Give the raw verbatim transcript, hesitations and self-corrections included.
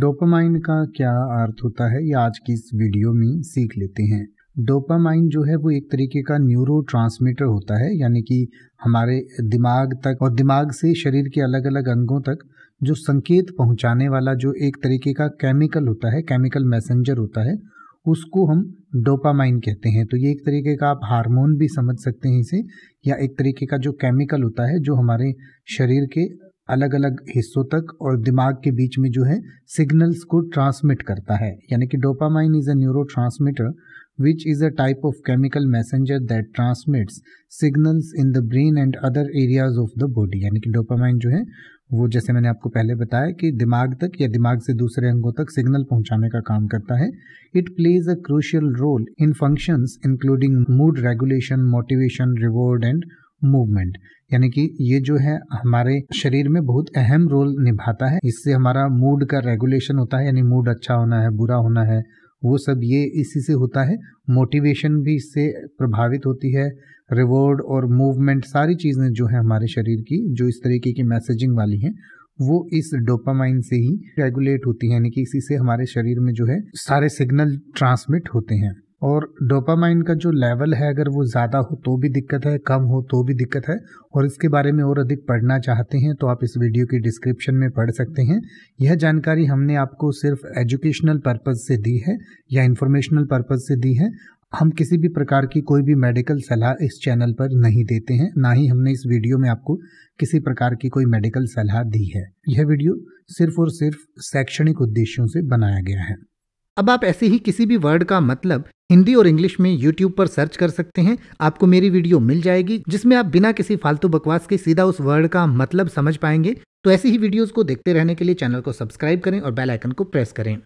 Dopamine का क्या अर्थ होता है ये आज की इस वीडियो में सीख लेते हैं। डोपामाइन जो है वो एक तरीके का न्यूरोट्रांसमीटर होता है, यानी कि हमारे दिमाग तक और दिमाग से शरीर के अलग अलग अंगों तक जो संकेत पहुंचाने वाला जो एक तरीके का केमिकल होता है, केमिकल मैसेंजर होता है, उसको हम डोपामाइन कहते हैं। तो ये एक तरीके का आप हार्मोन भी समझ सकते हैं इसे, या एक तरीके का जो केमिकल होता है जो हमारे शरीर के अलग अलग हिस्सों तक और दिमाग के बीच में जो है सिग्नल्स को ट्रांसमिट करता है। यानी कि dopamine is a neurotransmitter which is a type of chemical messenger that transmits signals in the brain and other areas of the body. यानी कि डोपामाइन जो है वो, जैसे मैंने आपको पहले बताया, कि दिमाग तक या दिमाग से दूसरे अंगों तक सिग्नल पहुंचाने का काम करता है। It plays a crucial role in functions including mood regulation, motivation, reward and movement. यानी कि ये जो है हमारे शरीर में बहुत अहम रोल निभाता है। इससे हमारा मूड का रेगुलेशन होता है, यानी मूड अच्छा होना है, बुरा होना है, वो सब ये इसी से होता है। मोटिवेशन भी इससे प्रभावित होती है, रिवॉर्ड और मूवमेंट, सारी चीज़ें जो है हमारे शरीर की जो इस तरीके की मैसेजिंग वाली हैं वो इस डोपामाइन से ही रेगुलेट होती है। यानी कि इसी से हमारे शरीर में जो है सारे सिग्नल ट्रांसमिट होते हैं। और डोपामाइन का जो लेवल है, अगर वो ज़्यादा हो तो भी दिक्कत है, कम हो तो भी दिक्कत है। और इसके बारे में और अधिक पढ़ना चाहते हैं तो आप इस वीडियो की डिस्क्रिप्शन में पढ़ सकते हैं। यह जानकारी हमने आपको सिर्फ एजुकेशनल पर्पज़ से दी है या इन्फॉर्मेशनल पर्पज़ से दी है। हम किसी भी प्रकार की कोई भी मेडिकल सलाह इस चैनल पर नहीं देते हैं, ना ही हमने इस वीडियो में आपको किसी प्रकार की कोई मेडिकल सलाह दी है। यह वीडियो सिर्फ और सिर्फ शैक्षणिक उद्देश्यों से बनाया गया है। अब आप ऐसे ही किसी भी वर्ड का मतलब हिंदी और इंग्लिश में यूट्यूब पर सर्च कर सकते हैं, आपको मेरी वीडियो मिल जाएगी जिसमें आप बिना किसी फालतू बकवास के सीधा उस वर्ड का मतलब समझ पाएंगे। तो ऐसी ही वीडियोस को देखते रहने के लिए चैनल को सब्सक्राइब करें और बेल आइकन को प्रेस करें।